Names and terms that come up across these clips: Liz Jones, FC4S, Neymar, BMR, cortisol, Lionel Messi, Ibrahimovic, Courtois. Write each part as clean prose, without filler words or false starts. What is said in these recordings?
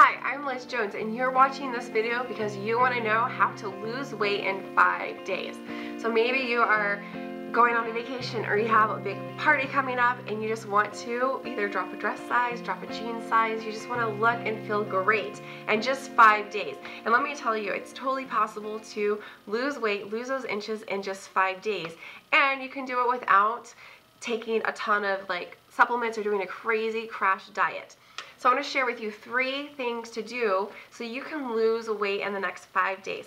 Hi, I'm Liz Jones, and you're watching this video because you want to know how to lose weight in 5 days. So maybe you are going on a vacation or you have a big party coming up and you just want to either drop a dress size, drop a jean size, you just want to look and feel great in just 5 days. And let me tell you, it's totally possible to lose weight, lose those inches in just 5 days. And you can do it without taking a ton of supplements or doing a crazy crash diet. So I want to share with you 3 things to do so you can lose weight in the next 5 days.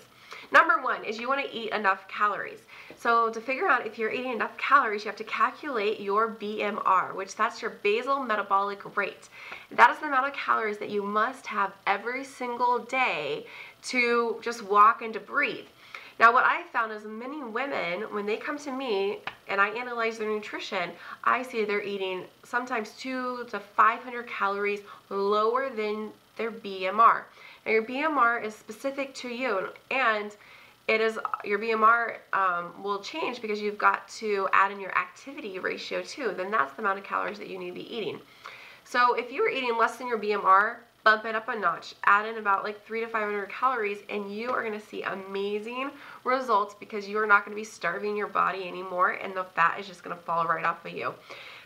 Number one is you want to eat enough calories. So to figure out if you're eating enough calories, you have to calculate your BMR, which that's your basal metabolic rate. That is the amount of calories that you must have every single day to just walk and to breathe. Now what I found is many women, when they come to me and I analyze their nutrition, I see they're eating sometimes 200 to 500 calories lower than their BMR. Now your BMR is specific to you, and your BMR will change because you've got to add in your activity ratio too. Then that's the amount of calories that you need to be eating. So if you were eating less than your BMR, bump it up a notch, add in about 300 to 500 calories, and you are going to see amazing results because you are not going to be starving your body anymore, and the fat is just going to fall right off of you.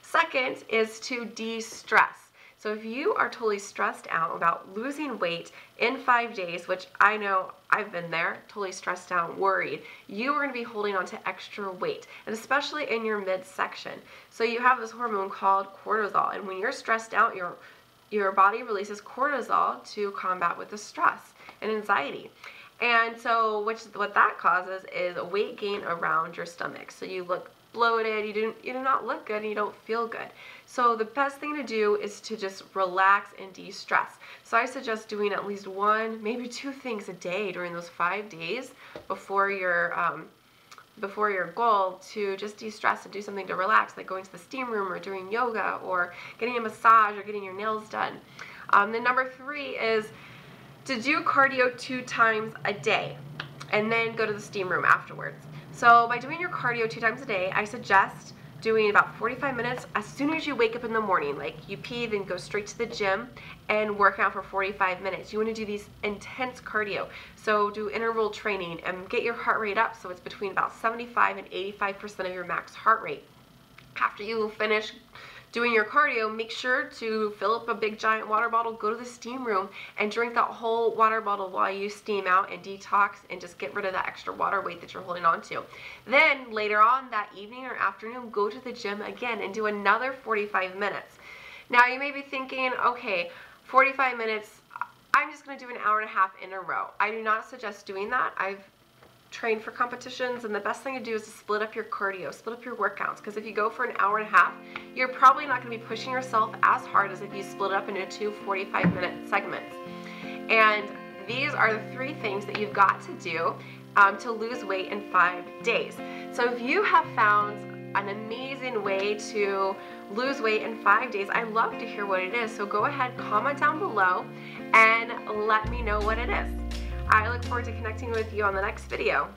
Second is to de-stress. So if you are totally stressed out about losing weight in 5 days, which I know I've been there, totally stressed out, worried, you are going to be holding on to extra weight, and especially in your midsection. So you have this hormone called cortisol, and when you're stressed out, your body releases cortisol to combat with the stress and anxiety. And so what that causes is weight gain around your stomach. So you look bloated, you do not look good, and you don't feel good. So the best thing to do is to just relax and de-stress. So I suggest doing at least 1, maybe 2 things a day during those 5 days before your goal, to just de-stress and do something to relax, like going to the steam room or doing yoga or getting a massage or getting your nails done. Then number 3 is to do cardio 2 times a day and then go to the steam room afterwards. So by doing your cardio 2 times a day, I suggest doing about 45 minutes as soon as you wake up in the morning. Like you pee, then go straight to the gym and work out for 45 minutes. You want to do these intense cardio. So do interval training and get your heart rate up so it's between about 75 and 85% of your max heart rate. After you finish doing your cardio, make sure to fill up a big giant water bottle, go to the steam room, and drink that whole water bottle while you steam out and detox and just get rid of that extra water weight that you're holding on to. Then later on that evening or afternoon, go to the gym again and do another 45 minutes. Now you may be thinking, okay, 45 minutes, I'm just going to do an hour and a half in a row. I do not suggest doing that. I've train for competitions, and the best thing to do is to split up your cardio, split up your workouts, because if you go for an hour and a half, you're probably not going to be pushing yourself as hard as if you split it up into 2 45-minute segments. And these are the 3 things that you've got to do to lose weight in 5 days. So if you have found an amazing way to lose weight in 5 days, I'd love to hear what it is. So go ahead, comment down below and let me know what it is. I look forward to connecting with you on the next video.